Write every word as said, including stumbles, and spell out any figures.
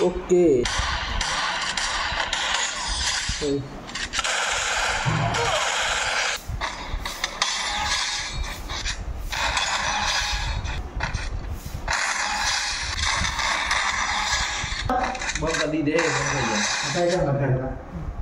اوكي أوه. بقى دي ده